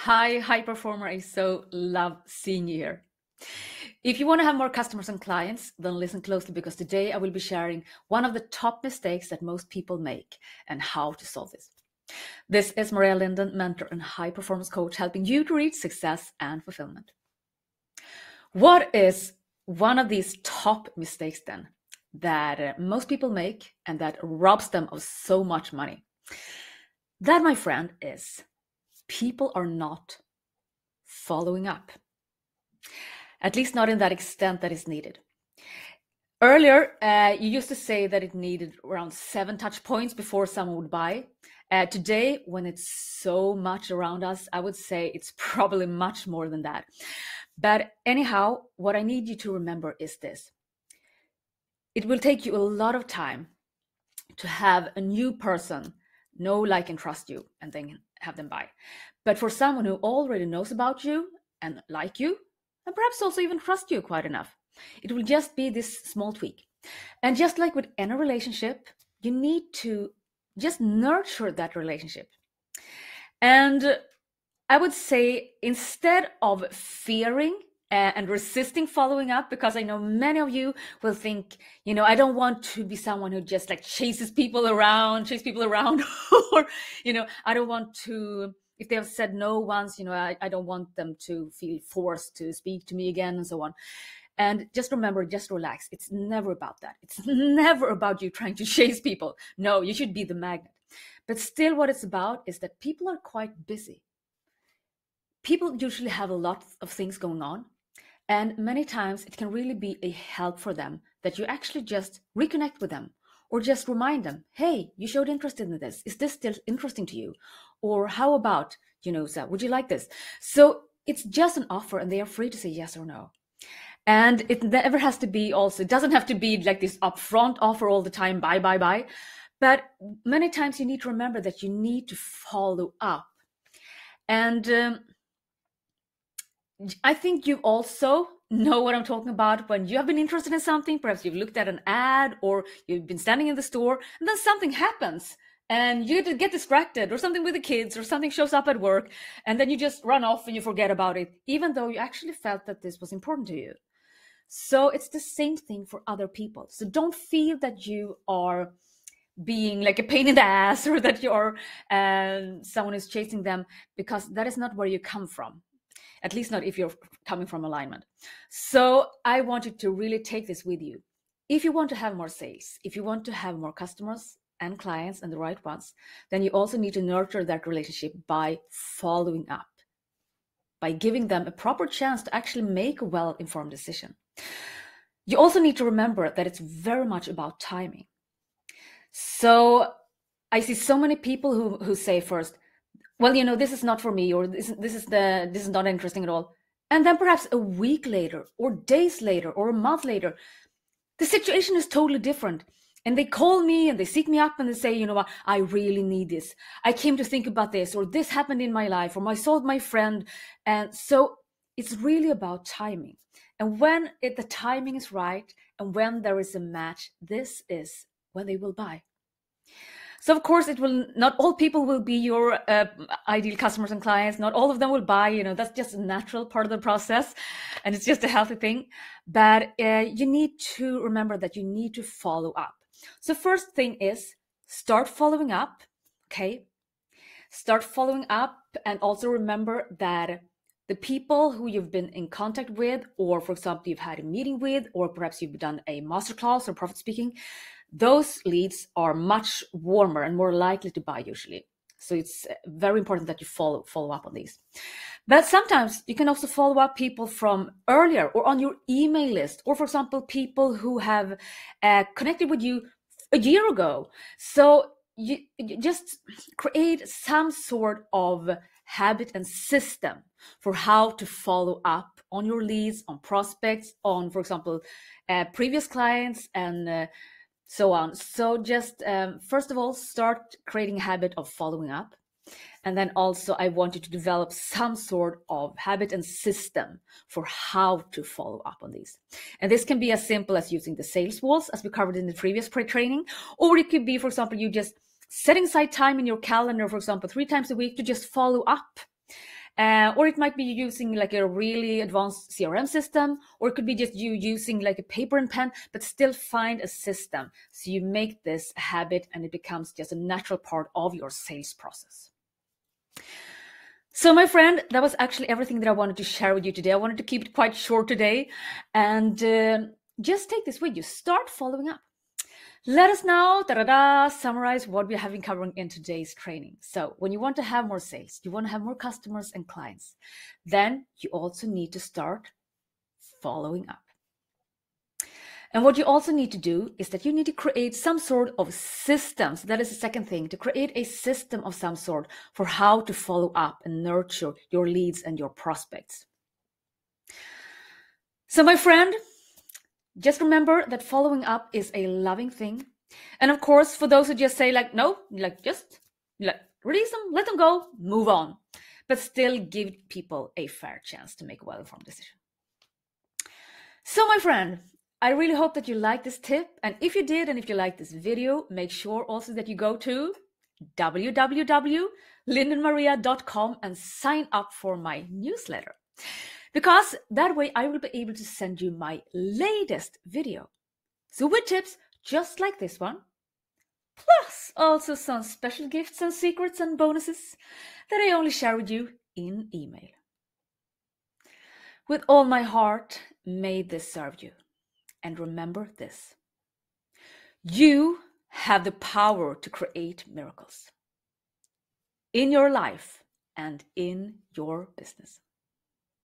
high performer. I so love seeing you here. If you want to have more customers and clients, then listen closely, because today I will be sharing one of the top mistakes that most people make and how to solve this. This is Maria Linden, mentor and high performance coach, helping you to reach success and fulfillment. What is one of these top mistakes then that most people make and that robs them of so much money? That, my friend, is people are not following up. At least not in that extent that is needed. Earlier, you used to say that it needed around 7 touch points before someone would buy. Today, when it's so much around us, I would say it's probably much more than that. But anyhow, what I need you to remember is this. It will take you a lot of time to have a new person know, like, and trust you and then have them buy. But for someone who already knows about you and like you, and perhaps also even trust you quite enough, it will just be this small tweak. And just like with any relationship, you need to just nurture that relationship. And I would say, instead of fearing and resisting following up, because I know many of you will think, you know, I don't want to be someone who just like chases people around or, you know, I don't want to, if they have said no once, you know, I don't want them to feel forced to speak to me again and so on. And just remember, just relax. It's never about that. It's never about you trying to chase people. No, you should be the magnet. But still, what it's about is that people are quite busy. People usually have a lot of things going on. And many times it can really be a help for them that you actually just reconnect with them. Or just remind them, hey, you showed interest in this. Is this still interesting to you? Or how about, you know, so would you like this? So it's just an offer and they are free to say yes or no. And it never has to be also, it doesn't have to be like this upfront offer all the time, buy, buy, buy. But many times you need to remember that you need to follow up. And I think you also know what I'm talking about when you have been interested in something. Perhaps you've looked at an ad or you've been standing in the store and then something happens and you get distracted, or something with the kids, or something shows up at work, and then you just run off and you forget about it, even though you actually felt that this was important to you. So it's the same thing for other people. So don't feel that you are being like a pain in the ass, or that you're someone is chasing them, because that is not where you come from. At least not if you're coming from alignment. So I want you to really take this with you. If you want to have more sales, if you want to have more customers and clients, and the right ones, then you also need to nurture that relationship by following up, by giving them a proper chance to actually make a well-informed decision. You also need to remember that it's very much about timing. So I see so many people who say first, well, you know, this is not for me, or this is not interesting at all. And then perhaps a week later, or days later, or a month later, the situation is totally different. And they call me and they seek me up and they say, you know what, I really need this. I came to think about this, or this happened in my life, or I saw my friend. And so it's really about timing. And when the timing is right, and when there is a match, this is when they will buy. So of course, it will not all people will be your ideal customers and clients. Not all of them will buy, you know, that's just a natural part of the process. And it's just a healthy thing. But you need to remember that you need to follow up. So first thing is start following up, okay? Start following up, and also remember that the people who you've been in contact with, or for example, you've had a meeting with, or perhaps you've done a masterclass or profit speaking, those leads are much warmer and more likely to buy usually. So it's very important that you follow up on these. But sometimes you can also follow up people from earlier, or on your email list, or for example, people who have connected with you a year ago. So you just create some sort of habit and system for how to follow up on your leads, on prospects, on, for example, previous clients, and so on. So just first of all, start creating a habit of following up. And then also I want you to develop some sort of habit and system for how to follow up on these. And this can be as simple as using the sales walls, as we covered in the previous pre-training, or it could be, for example, you just setting aside time in your calendar, for example, 3 times a week to just follow up. Or it might be using like a really advanced CRM system, or it could be just you using like a paper and pen, but still find a system. So you make this a habit and it becomes just a natural part of your sales process. So my friend, that was actually everything that I wanted to share with you today. I wanted to keep it quite short today, and just take this with you. Start following up. Let us now summarize what we have been covering in today's training. So when you want to have more sales, you want to have more customers and clients, then you also need to start following up. And what you also need to do is that you need to create some sort of systems. That is the second thing, to create a system of some sort for how to follow up and nurture your leads and your prospects. So my friend, just remember that following up is a loving thing. And of course, for those who just say like, no, like just like, release them, let them go, move on, but still give people a fair chance to make a well-informed decision. So my friend, I really hope that you liked this tip. And if you did, and if you liked this video, make sure also that you go to www.lindenmaria.com and sign up for my newsletter, because that way I will be able to send you my latest video. So with tips just like this one, plus also some special gifts and secrets and bonuses that I only share with you in email. With all my heart, may this serve you. And remember this, you have the power to create miracles in your life and in your business.